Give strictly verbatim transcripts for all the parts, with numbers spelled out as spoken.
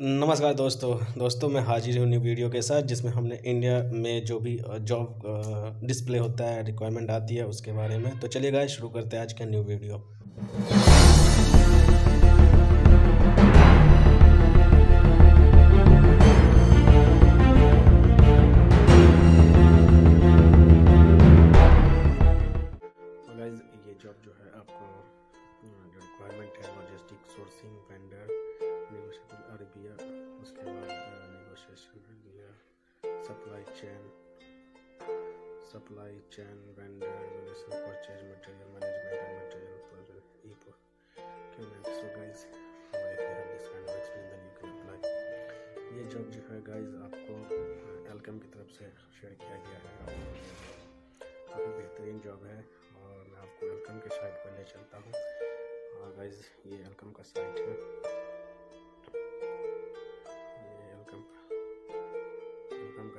नमस्कार दोस्तों दोस्तों मैं हाजिर हूँ न्यू वीडियो के साथ, जिसमें हमने इंडिया में जो भी जॉब डिस्प्ले होता है, रिक्वायरमेंट आती है, उसके बारे में। तो चलिए गाइस, शुरू करते हैं आज का new video. Supply chain supply chain vendor purchase material management and ये जॉब जो है गाइज आपको एलकेम की तरफ से शेयर किया गया है। काफ़ी बेहतरीन जॉब है और मैं आपको एलकेम के साइट पर ले चलता हूँ। और गाइज ये एलकेम का साइट है,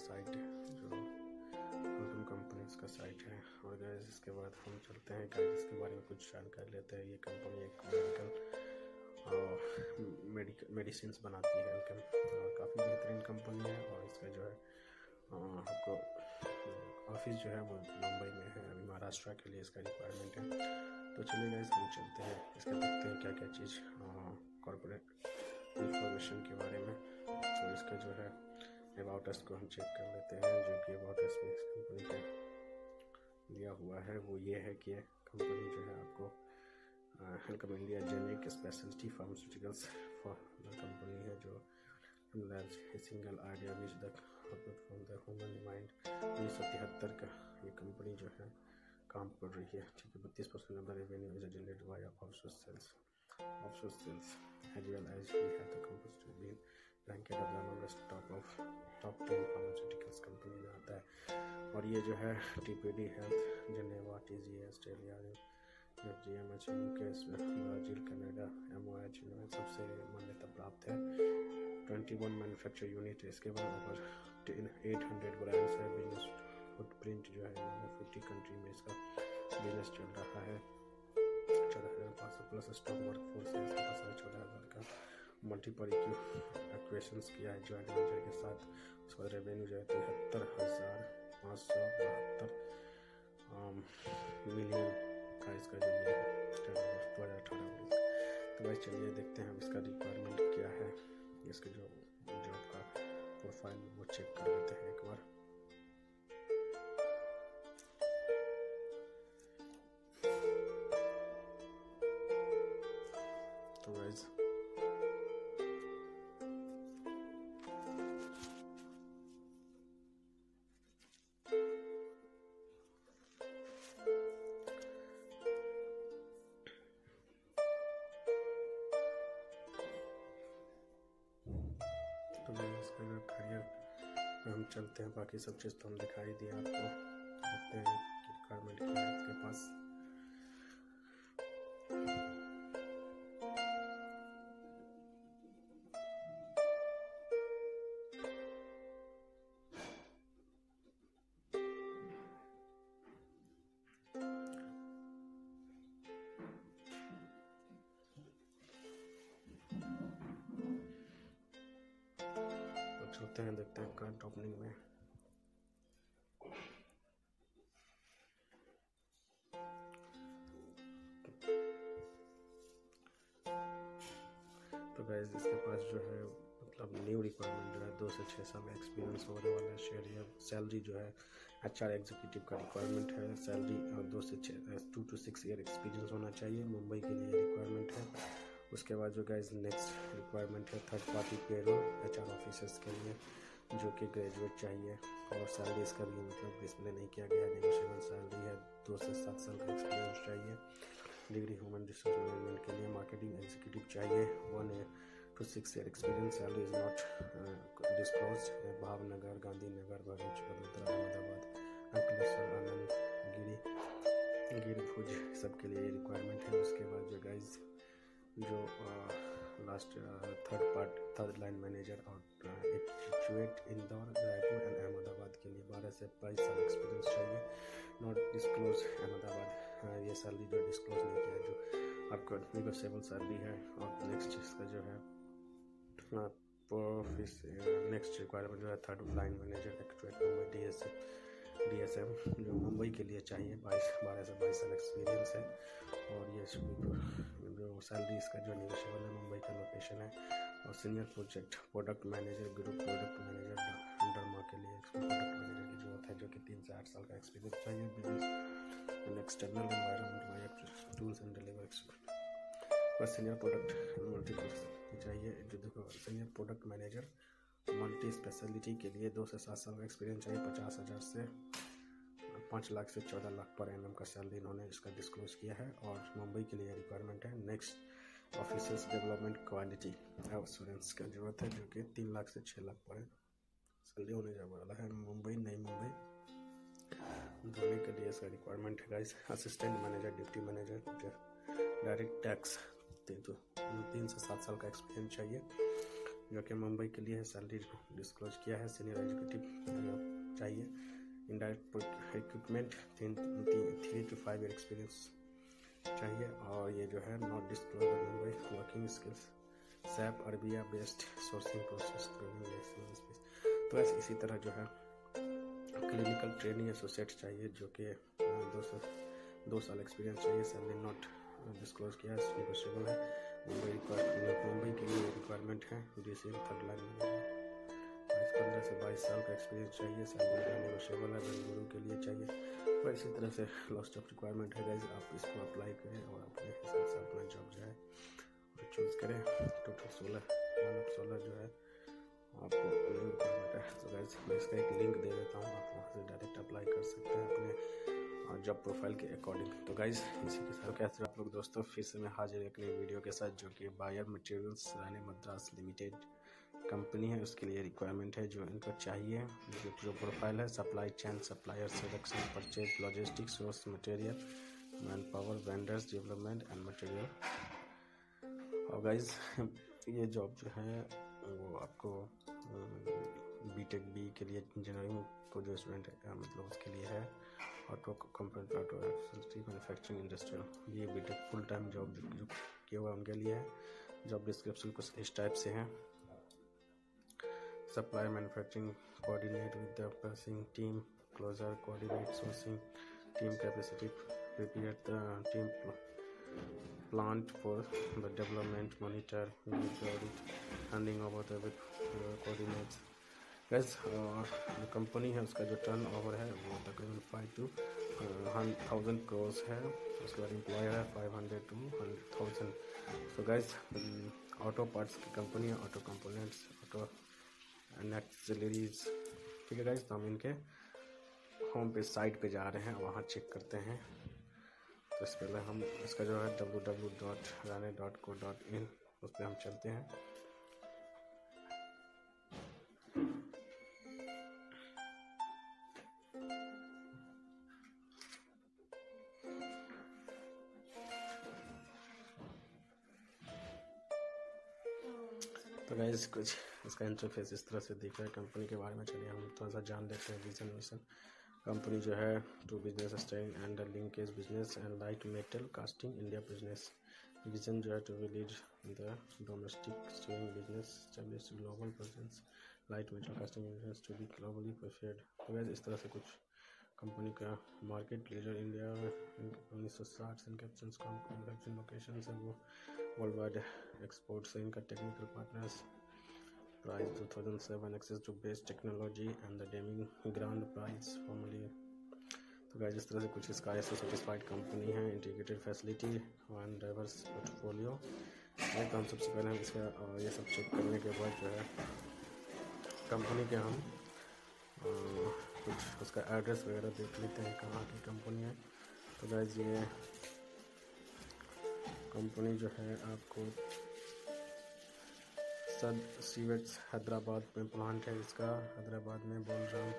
साइट है जो एलकेम कंपनीज का साइट है। और गाइस इसके बाद हम चलते हैं, गाइस इसके बारे में कुछ जानकारी लेते हैं। ये कंपनी एक मेडिकल और मेडिकल मेडिसिन बनाती है एलकेम, और काफ़ी बेहतरीन कंपनी है। और इसका जो है आपको ऑफिस जो है वो मुंबई में है। अभी महाराष्ट्र के लिए इसका रिक्वायरमेंट है। तो चलिए गाइस हम चलते हैं, इसका देखते हैं क्या क्या चीज़ कॉर्पोरेट इंफॉर्मेशन के बारे में। तो इसका जो है अबाउट अस को हम चेक कर लेते हैं, जो कि अबाउट अस में इस कंपनी का दिया हुआ है वो ये है कि कंपनी जो है आपको Alkem India generic speciality pharmaceuticals for company है जो single idea which the output from the human mind. उन्नीस सौ तिहत्तर का ये कंपनी जो है काम कर रही है, ठीक है। बत्तीस percent of the revenue is generated by offshore sales offshore sales as well as we have the company being rank top of top ten pharmaceuticals company में आता है। और ये जो है TPD health Geneva TGA Australia FGMH UKS Brazil Canada MOH में सबसे मान्यता प्राप्त है। इक्कीस मैन्युफैक्चर यूनिट है। इसके बाद ओवर आठ सौ ब्रांड्स है। बिजनेस फुटप्रिंट जो है पचास कंट्री में इसका बिजनेस चल रहा है। चौदह हज़ार पाँच सौ प्लस स्टॉक वर्क फोर्स है इसका, चौदह हज़ार का मल्टीपल एक्वेशंस किया है जॉइंट वेंचर के साथ। उसका रेवेन्यू जो है तिहत्तर हज़ार पाँच सौ बहत्तर मिलियन का इसका जो है दो हज़ार अठारह में। तो भाई चलिए देखते हैं इसका रिक्वायरमेंट क्या है, इसके जो जॉब का प्रोफाइल वो चेक कर लेते हैं एक बार। तो भाई इसका जो करियर में हम चलते हैं, बाकी सब चीज़ तो हम दिखाई दिए आपको। देखते हैं कि रिक्वायरमेंट क्या है इसके पास। चलते हैं देखते हैं करंट ओपनिंग में। तो गाइस इसके पास जो है मतलब न्यू रिक्वायरमेंट जो है दो से छः साल एक्सपीरियंस होने वाला है। शेयर सैलरी जो है एचआर एग्जीक्यूटिव का रिक्वायरमेंट है। सैलरी दो से छः two to six year experience होना चाहिए। मुंबई के लिए रिक्वायरमेंट है। उसके बाद जो गाइज नेक्स्ट रिक्वायरमेंट है third party payroll HR officers के लिए, जो कि ग्रेजुएट चाहिए। और सैलरी इसका भी मतलब डिस्प्ले नहीं किया गया है। नेगोशिएबल सैलरी है, दो से सात साल का एक्सपीरियंस चाहिए। डिग्री ह्यूमन रिसोर्स मैनेजमेंट के लिए मार्केटिंग एग्जीक्यूटिव चाहिए, one to six year experience. Salary is not disclose. Bhavnagar Gandhinagar Bharuch Vadodara Ahmedabad Ankleshwar Anand Giri Gir Bhuj सबके लिए रिक्वायरमेंट है। उसके बाद जो गाइज जो last third part third line manager और एक्चुएट इंदौर रायपुर एंड अहमदाबाद के लिए बारह से बाईस साल एक्सपीरियंस चाहिए। नॉट डिस्क्लोज अहमदाबाद, ये सैलरी जो डिस्क्लोज नहीं किया है, जो आपका निगोशिएबल सैलरी है। और नेक्स्ट इसका जो है office. Uh, next requirement जो है third line manager actual Mumbai DSM DSM जो मुंबई के लिए चाहिए. बाईस बारह से बाईस साल एक्सपीरियंस है और ये जो सैलरी इसका जो निवेशबल है मुंबई का लोकेशन है. और senior project product manager group product manager derma के लिए प्रोडक्ट मैनेजर की जरूरत है जो कि तीन से आठ साल का एक्सपीरियंस चाहिए. Business and external environment tools and deliver expert पर सीनियर प्रोडक्ट मल्टीपल चाहिए. जो देखो senior product manager multi speciality के लिए दो से सात साल का एक्सपीरियंस चाहिए. पचास हज़ार से पाँच लाख से चौदह लाख पर एन एम का सैलरी इन्होंने इसका डिस्क्लोज किया है और मुंबई के लिए रिक्वायरमेंट है. Next officers development quality assurance का जरूरत है जो कि तीन लाख से छः लाख पर सैलरी होने जा वाला है. मुंबई नई मुंबई धोने के लिए इसका रिक्वायरमेंट है. Assistant manager deputy manager direct tax तीन से सात साल का एक्सपीरियंस चाहिए जो कि मुंबई के लिए सैलरी डिस्क्लोज किया है. सीनियर एग्जीक्यूटिव चाहिए. इनडायरेक्ट इक्विपमेंट तीन three to five year experience चाहिए. और ये जो है not disclose Mumbai working skills SAP Arabia based sourcing process. तो ऐसे इसी तरह जो है क्लिनिकल ट्रेनिंग एसोसिएट चाहिए जो कि दो सौ दो साल एक्सपीरियंस चाहिए. सैलरी नॉट डिस्क्लोज किया है. नेगोशिएबल है. मुंबई मुंबई के लिए रिक्वायरमेंट है. D C M third line पंद्रह से बाईस साल का एक्सपीरियंस चाहिए. सैलरी नेगोशिएबल है बेंगलुरु के लिए चाहिए. और इसी तरह से लॉस्ट ऑफ रिक्वायरमेंट है. गाइज आप इसको अप्लाई करें और अपने हिसाब से अपना जॉब जो है और चूज़ करें. टोटल सोलह मतलब सोलह जो है आपको रिक्वायरमेंट है. तो गाइज मैं इसका एक लिंक दे देता हूँ, आप वहाँ से डायरेक्ट अप्लाई कर सकते हैं अपने जॉब प्रोफाइल के अकॉर्डिंग. तो गाइज इसी के साथ कैसे आप लोग दोस्तों फिर से मैं हाजिर एक नई वीडियो के साथ जो कि buyer materials Rane Madras limited company है उसके लिए रिक्वायरमेंट है. जो इनको चाहिए जो जो प्रोफाइल है supply chain supplier selection purchase logistics source material man power vendors development and material. और गाइज ये जॉब जो है वो आपको बीटेक बी के लिए इंजीनियरिंग को जो स्टूडेंट है मतलब उसके लिए है. Auto company auto manufacturing industrial ये बीटेक फुल टाइम जॉब जो किया हुआ उनके लिए है. जॉब डिस्क्रिप्शन कुछ इस टाइप से है. Supply manufacturing coordinate with the processing team closure coordinate sourcing team capacity prepare the team plant for the development monitor handing over the coordinates. Guys जो कंपनी है उसका जो टर्न ओवर है वो तकरीबन फाइव टू थाउजेंड करोड़ है. उसके बाद एम्प्लॉय है five hundred to hundred thousand. So guys auto parts की कंपनी है. Auto components auto accessories. ठीक है गाइज तो हम इनके होम पे साइट पे जा रहे हैं वहाँ चेक करते हैं. तो इस पहले हम इसका जो है W W dot Rane dot co dot in उस पर हम चलते हैं. तो गाइज कुछ इसका इंटरफेस इस तरह से दिख रहा है कंपनी के बारे में. चलिए हम थोड़ा सा जान लेते हैं विजन मिशन. कंपनी जो है to business style and linkage business and light metal casting India business. Vision जो है to be lead the domestic steel business stablish global presence light metal casting business to be globally preferred. तो guys इस तरह से कुछ company का market leader India उन्नीस सौ साठ मैन्युफैक्चरिंग लोकेशन है. वो वर्ल्ड वाइड एक्सपोर्ट से इनका technical partners prize two thousand seven access to best technology and the Deming grand prize formerly. तो गाइस इस तरह से कुछ इसका ऐसे सेटिस्फाइड कंपनी है. Integrated facility and diverse portfolio. तो हम सबसे पहले हम इसका ये सब चेक करने के बाद जो है कंपनी के हम कुछ उसका एड्रेस वगैरह देख लेते हैं कहाँ की कंपनी है. तो गाइस ये कंपनी जो है आपको सद सीवेट्स हैदराबाद में प्लांट है इसका. हैदराबाद में बोलराम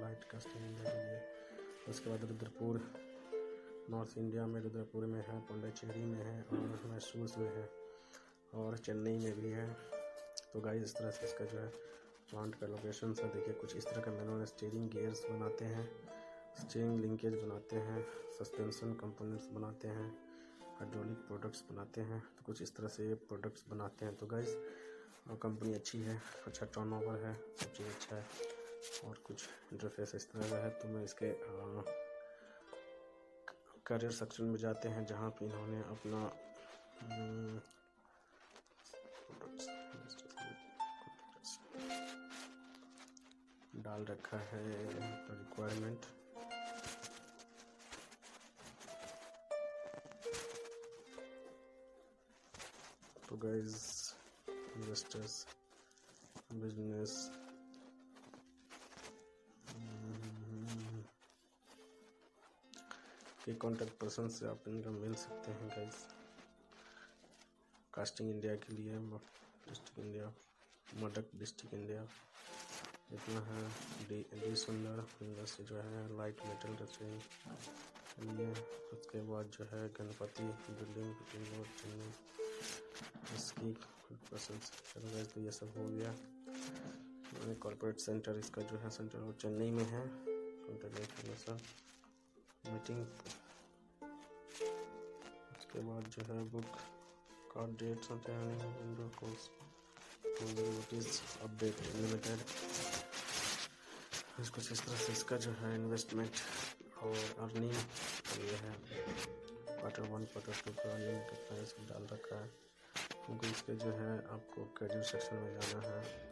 लाइट कास्टिंग के लिए. उसके बाद रुद्रपुर नॉर्थ इंडिया में रुद्रपुर में है, पोंडीचेरी में है और मैसूर में है और चेन्नई में भी है. तो गाइस इस तरह से इसका जो है प्लांट का लोकेशन है. देखिए कुछ इस तरह का मैनुअल स्टीयरिंग गियर्स बनाते हैं, स्टीयरिंग लिंकेज बनाते हैं, सस्पेंशन कंपोनेंट्स बनाते हैं, हाइड्रोलिक प्रोडक्ट्स बनाते हैं. तो कुछ इस तरह से ये प्रोडक्ट्स बनाते हैं. तो गाइस और कंपनी अच्छी है, अच्छा टर्नओवर है, सब चीज़ अच्छा है और कुछ इंटरफेस इस तरह का है। तो मैं इसके करियर सेक्शन में जाते हैं जहाँ पे इन्होंने अपना डाल रखा है रिक्वायरमेंट। तो गाइज इन्वेस्टर्स बिजनेस के कॉन्टेक्ट पर्सन से आप इनका मिल सकते हैं गाइज। कास्टिंग इंडिया के लिए district India, Medak district India इतना है। डी डी सुंदर इंडस्ट्री जो है लाइट मेटल इंडस्ट्री। उसके बाद जो है गणपति बिल्डिंग इसकी पसंद। तो ये सब हो गया। मैंने कॉर्पोरेट सेंटर इसका जो है सेंटर वो चेन्नई में है। सब मीटिंग उसके बाद जो है बुक का डेट्स होते हैं indoor course notice update limited. कुछ इस तरह से इसका जो है इन्वेस्टमेंट और अर्निंग ये है क्वार्टर वन क्वार्टर टू का अर्निंग कितना इसको डाल रखा है। क्योंकि इसके जो है आपको करियर सेक्शन में जाना है।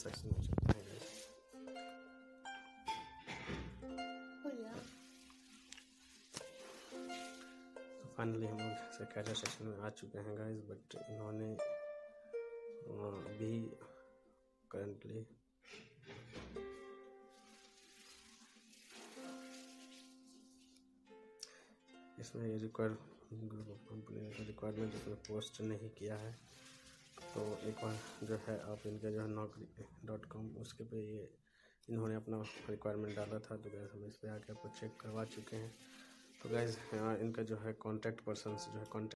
सेक्शन में चलते हैं फाइनली हम लोग से कैरियर सेक्शन में आ चुके हैं गाइज। बट इन्होंने भी करंटली इसमें ये रिक्वायर कंपनी का रिक्वायरमेंट इसमें पोस्ट नहीं किया है। तो एक बार जो है आप इनके जो है नौकरी डॉट कॉम उसके पे ये इन्होंने अपना रिक्वायरमेंट डाला था। तो गैस हम इस पर आके आपको चेक करवा चुके हैं। तो गैस इनका जो है कॉन्टैक्ट पर्सन जो है कॉन्टैक्ट